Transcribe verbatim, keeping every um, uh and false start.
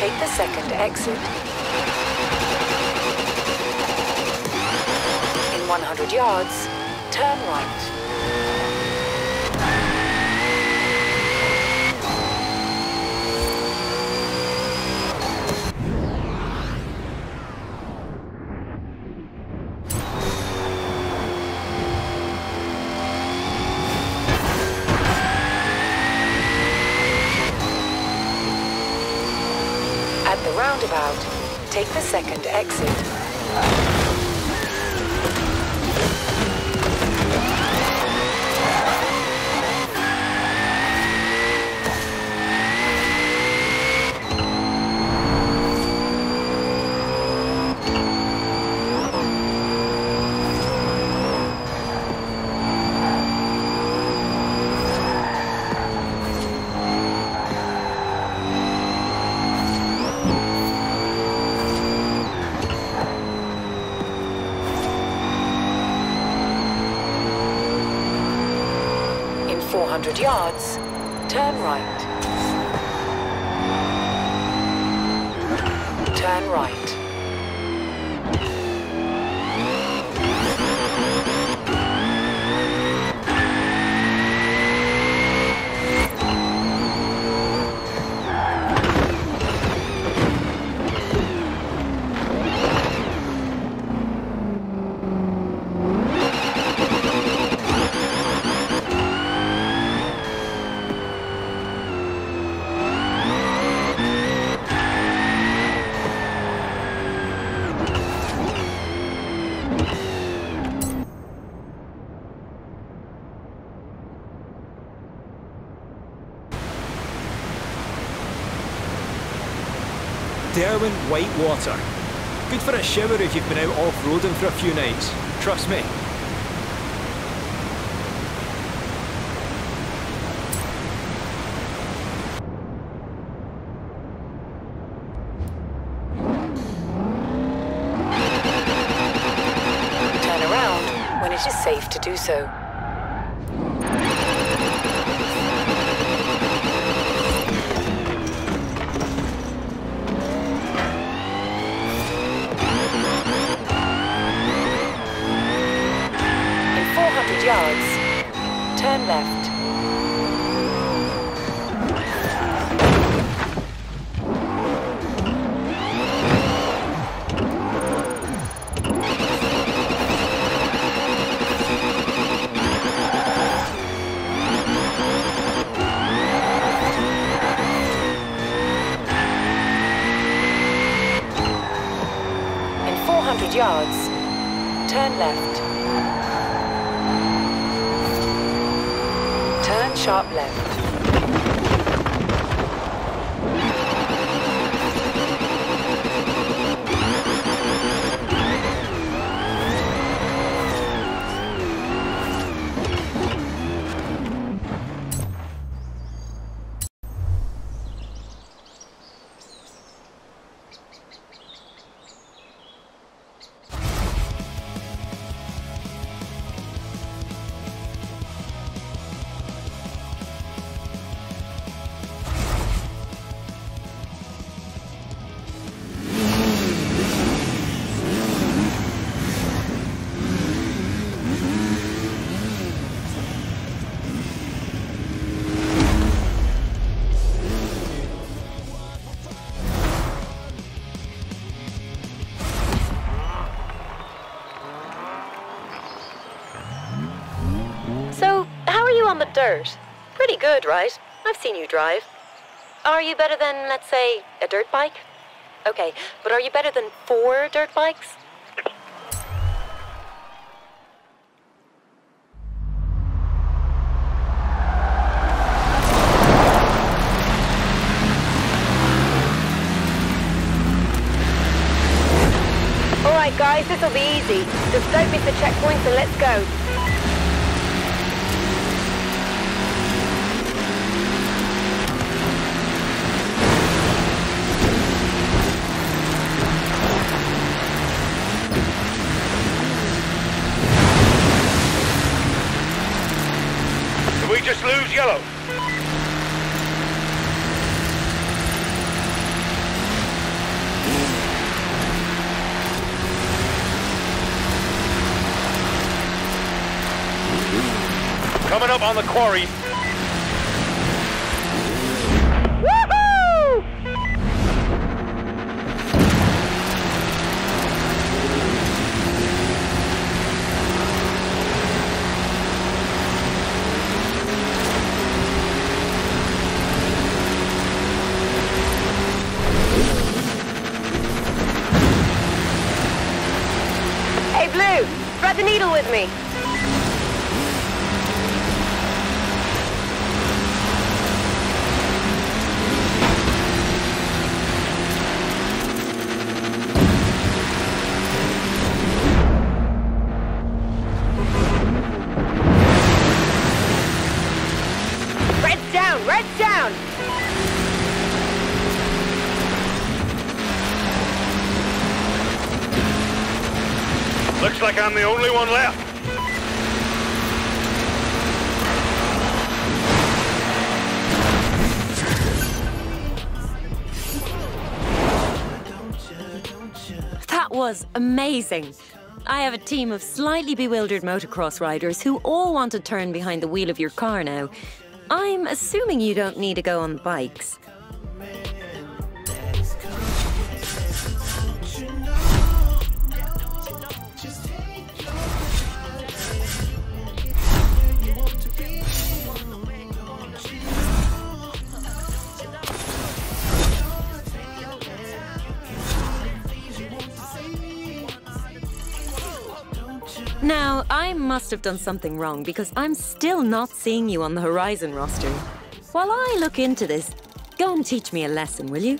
Take the second exit. In one hundred yards, turn right. Roundabout, take the second exit. one hundred yards, turn right. Turn right. Derwent white water. Good for a shower if you've been out off-roading for a few nights. Trust me. Turn around when it is safe to do so. Yards, turn left. In four hundred yards, turn left. Turn sharp left. On the dirt. Pretty good, right? I've seen you drive. Are you better than, let's say, a dirt bike? Okay, but are you better than four dirt bikes? Alright guys, this'll be easy. Just don't miss the checkpoints and let's go. Just lose yellow. Coming up on the quarry. Thread the needle with me. Red's down, red's down. Looks like I'm the only one left. That was amazing. I have a team of slightly bewildered motocross riders who all want to turn behind the wheel of your car now. I'm assuming you don't need to go on bikes. Now, I must have done something wrong because I'm still not seeing you on the Horizon roster. While I look into this, go and teach me a lesson, will you?